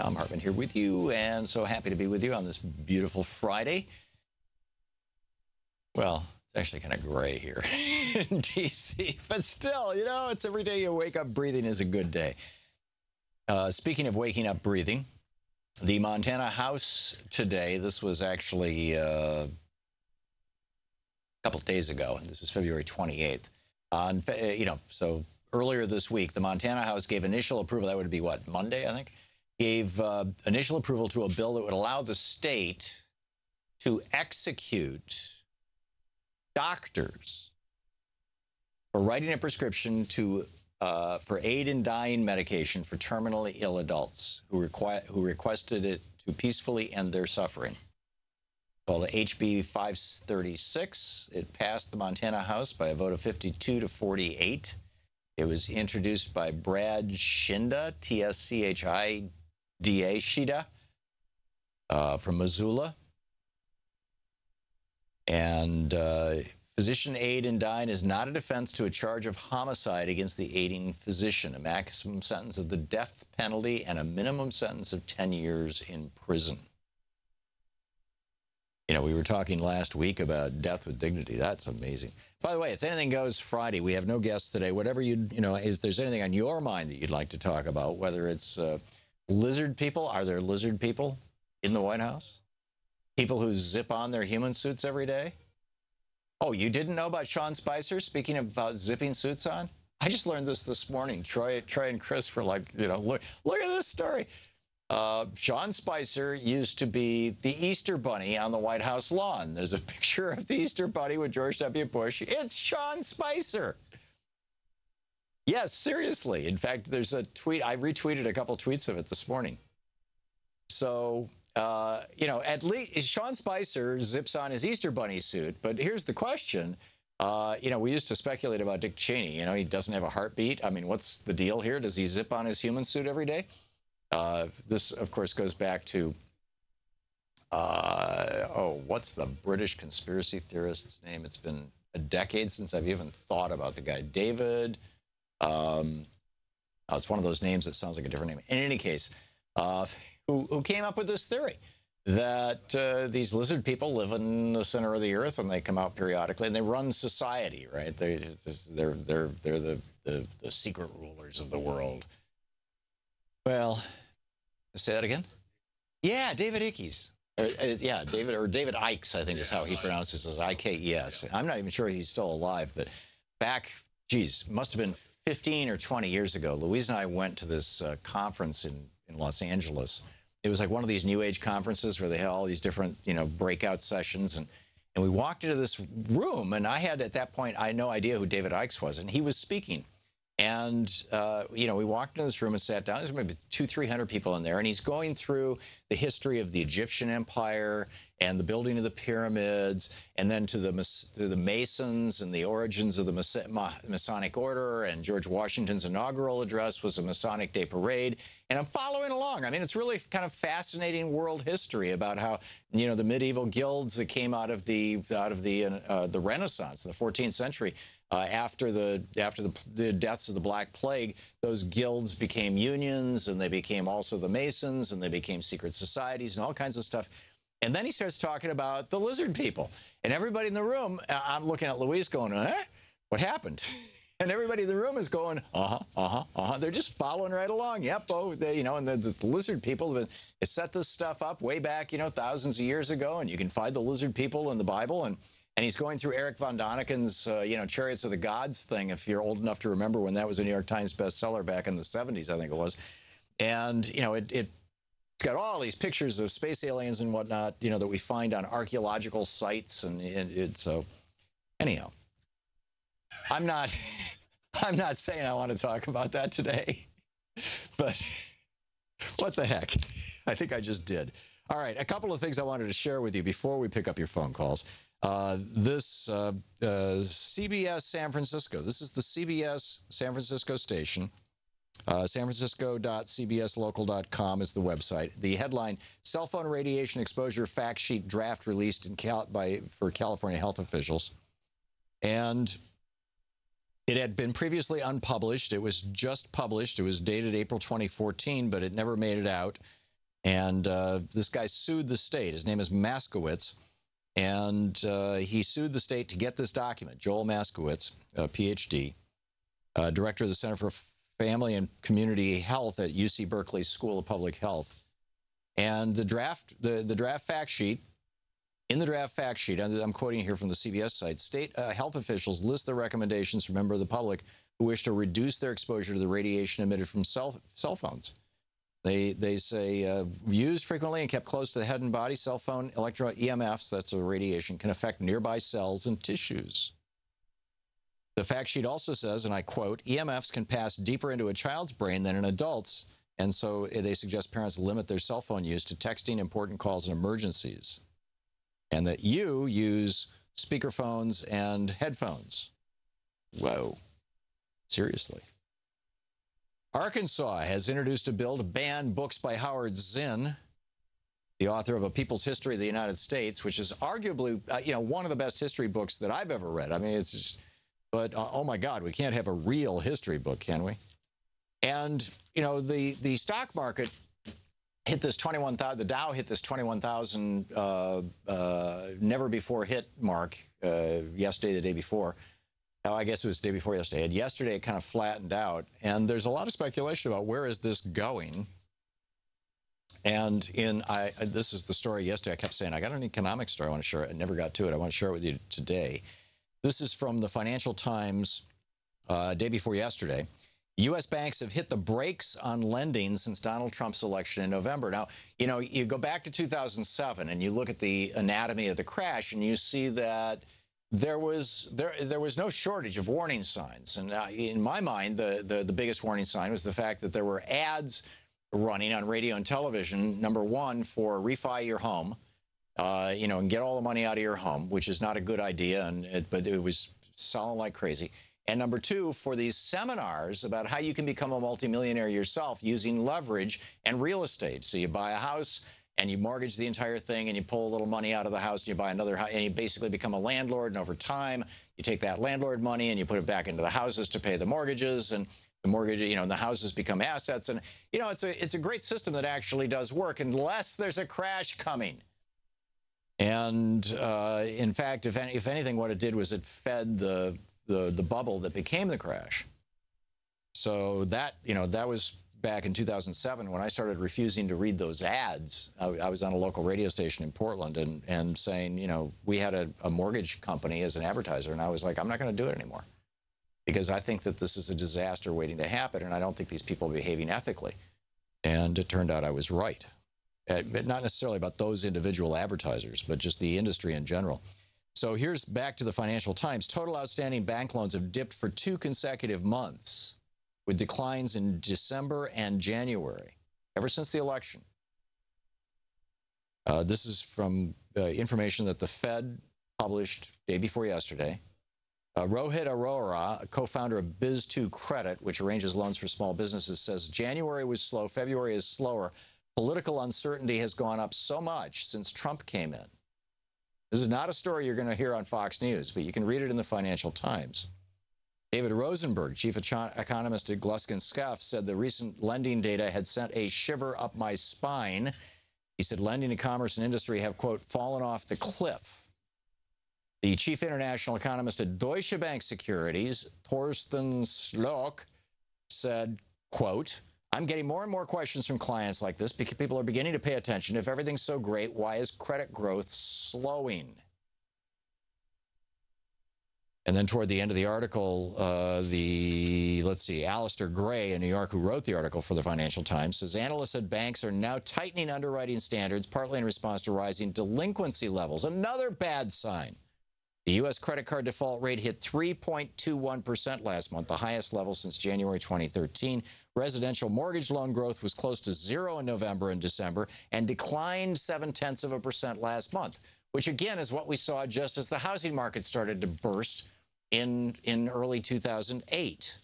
Tom Hartman here with you, and so happy to be with you on this beautiful Friday. Well, it's actually kind of gray here in D.C., but still, you know, it's every day you wake up breathing is a good day. Speaking of waking up breathing, the Montana House today, this was actually a couple of days ago, and this was February 28th. You know, so earlier this week, the Montana House gave initial approval. That would be what, Monday, I think? Gave initial approval to a bill that would allow the state to execute doctors for writing a prescription to for aid in dying medication for terminally ill adults who requested it to peacefully end their suffering. Called HB 536. It passed the Montana House by a vote of 52 to 48. It was introduced by Brad Shinda, T-S-C-H-I-D-A, Shida, from Missoula. And physician aid in dying is not a defense to a charge of homicide against the aiding physician, a maximum sentence of the death penalty and a minimum sentence of 10 years in prison. You know, we were talking last week about death with dignity. That's amazing. By the way, it's Anything Goes Friday. We have no guests today. Whatever you know, if there's anything on your mind that you'd like to talk about, whether it's lizard people, are there lizard people in the White House? People who zip on their human suits every day? Oh, you didn't know about Sean Spicer speaking about zipping suits on? I just learned this morning. Troy and Chris were like, you know, look at this story. Sean Spicer used to be the Easter Bunny on the White House lawn. There's a picture of the Easter Bunny with George W. Bush. It's Sean Spicer. Yes, seriously. In fact, there's a tweet. I retweeted a couple tweets of it this morning. So, you know, at least Sean Spicer zips on his Easter Bunny suit. But here's the question. You know, we used to speculate about Dick Cheney. You know, he doesn't have a heartbeat. I mean, what's the deal here? Does he zip on his human suit every day? This, of course, goes back to, oh, what's the British conspiracy theorist's name? It's been a decade since I've even thought about the guy. David, it's one of those names that sounds like a different name. In any case, who came up with this theory that these lizard people live in the center of the earth and they come out periodically and they run society, right? They're the secret rulers of the world. Well, say that again? Yeah, David Icke's. Yeah, David Icke's, I think, yeah, is how he pronounces it. I-K-E-S. Yeah. I'm not even sure he's still alive, but back, geez, must have been 15 or 20 years ago, Louise and I went to this conference in Los Angeles. It was like one of these New Age conferences where they had all these different, you know, breakout sessions. And we walked into this room, and I had, at that point, I had no idea who David Icke was, and he was speaking. And, you know, we walked into this room and sat down. There's maybe 200 to 300 people in there. And he's going through the history of the Egyptian Empire and the building of the pyramids, and then to the Masons and the origins of the Masonic Order. And George Washington's inaugural address was a Masonic Day Parade. And I'm following along. I mean, it's really kind of fascinating world history about how, you know, the medieval guilds that came out of the Renaissance, the 14th century, after the deaths of the Black Plague, those guilds became unions, and they became also the Masons, and they became secret societies and all kinds of stuff. And then he starts talking about the lizard people. And everybody in the room, I'm looking at Louise going, eh? What happened? And everybody in the room is going, uh-huh, uh-huh, uh-huh. They're just following right along. Yep, oh, they, you know, and the lizard people have set this stuff up way back, you know, thousands of years ago, and you can find the lizard people in the Bible. And he's going through Eric von Daniken's, you know, Chariots of the Gods thing, if you're old enough to remember when that was a New York Times bestseller back in the 70s, I think it was. And, you know, it's got all these pictures of space aliens and whatnot, you know, that we find on archaeological sites. And so, anyhow, I'm not saying I want to talk about that today, but what the heck? I think I just did. All right, a couple of things I wanted to share with you before we pick up your phone calls. CBS San Francisco. This is the CBS San Francisco station. SanFrancisco.cbslocal.com is the website. The headline: Cell phone radiation exposure fact sheet draft released for California health officials, and it had been previously unpublished. It was just published. It was dated April 2014, but it never made it out. And this guy sued the state. His name is Maskowitz. And he sued the state to get this document. Joel Maskowitz, a PhD, director of the Center for Family and Community Health at UC Berkeley School of Public Health. And the draft fact sheet, in the draft fact sheet, I'm quoting here from the CBS site, state health officials list the recommendations for members of the public who wish to reduce their exposure to the radiation emitted from cell phones. They say, used frequently and kept close to the head and body, cell phone electro EMFs, that's a radiation, can affect nearby cells and tissues. The fact sheet also says, and I quote, EMFs can pass deeper into a child's brain than an adult's, and so they suggest parents limit their cell phone use to texting, important calls, and emergencies, and that you use speakerphones and headphones. Whoa. Seriously. Arkansas has introduced a bill to ban books by Howard Zinn, the author of A People's History of the United States, which is arguably, you know, one of the best history books that I've ever read. I mean, it's just, but oh my God, we can't have a real history book, can we? And, you know, the stock market hit this 21,000, the Dow hit this 21,000 never before hit mark yesterday, the day before. Oh, I guess it was the day before yesterday. And yesterday, it kind of flattened out. And there's a lot of speculation about where is this going. And this is the story yesterday. I kept saying, I got an economic story I want to share. I never got to it. I want to share it with you today. This is from the Financial Times day before yesterday. U.S. banks have hit the brakes on lending since Donald Trump's election in November. Now, you know, you go back to 2007 and you look at the anatomy of the crash and you see that there was no shortage of warning signs. And in my mind, the biggest warning sign was the fact that there were ads running on radio and television, number one, for refi your home, you know, and get all the money out of your home, which is not a good idea, and but it was selling like crazy. And number two, for these seminars about how you can become a multimillionaire yourself using leverage and real estate. So you buy a house, and you mortgage the entire thing, and you pull a little money out of the house, and you buy another house, and you basically become a landlord. And over time, you take that landlord money and you put it back into the houses to pay the mortgages, and the mortgage, you know, and the houses become assets. And you know, it's a great system that actually does work, unless there's a crash coming. And in fact, if anything, what it did was it fed the bubble that became the crash. So that, you know, that was back in 2007 when I started refusing to read those ads. I was on a local radio station in Portland and saying, you know, we had a mortgage company as an advertiser, and I was like, I'm not going to do it anymore because I think that this is a disaster waiting to happen, and I don't think these people are behaving ethically. And it turned out I was right. But not necessarily about those individual advertisers, but just the industry in general. So here's back to the Financial Times. Total outstanding bank loans have dipped for 2 consecutive months. With declines in December and January, ever since the election. This is from information that the Fed published day before yesterday. Rohit Arora, a co-founder of Biz2Credit, which arranges loans for small businesses, says January was slow, February is slower. Political uncertainty has gone up so much since Trump came in. This is not a story you're going to hear on Fox News, but you can read it in the Financial Times. David Rosenberg, chief economist at Gluskin Skeff, said the recent lending data had sent a shiver up my spine. He said lending to commerce and industry have, quote, fallen off the cliff. The chief international economist at Deutsche Bank Securities, Thorsten Slok, said, quote, I'm getting more and more questions from clients like this because people are beginning to pay attention. If everything's so great, why is credit growth slowing? And then toward the end of the article, let's see, Alistair Gray in New York, who wrote the article for the Financial Times, says analysts said banks are now tightening underwriting standards, partly in response to rising delinquency levels. Another bad sign. The U.S. credit card default rate hit 3.21% last month, the highest level since January 2013. Residential mortgage loan growth was close to zero in November and December and declined 0.7% last month, which again is what we saw just as the housing market started to burst in early 2008.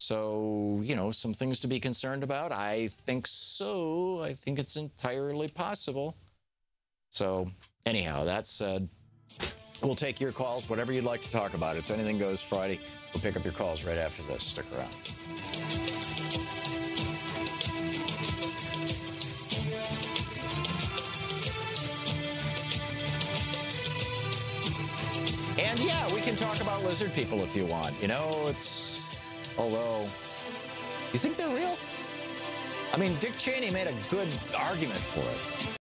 So, you know, some things to be concerned about. I think so. I think it's entirely possible. So, anyhow, that said, we'll take your calls, whatever you'd like to talk about. It's Anything Goes Friday. We'll pick up your calls right after this. Stick around. And yeah, we can talk about lizard people if you want. You know, it's... although... do you think they're real? I mean, Dick Cheney made a good argument for it.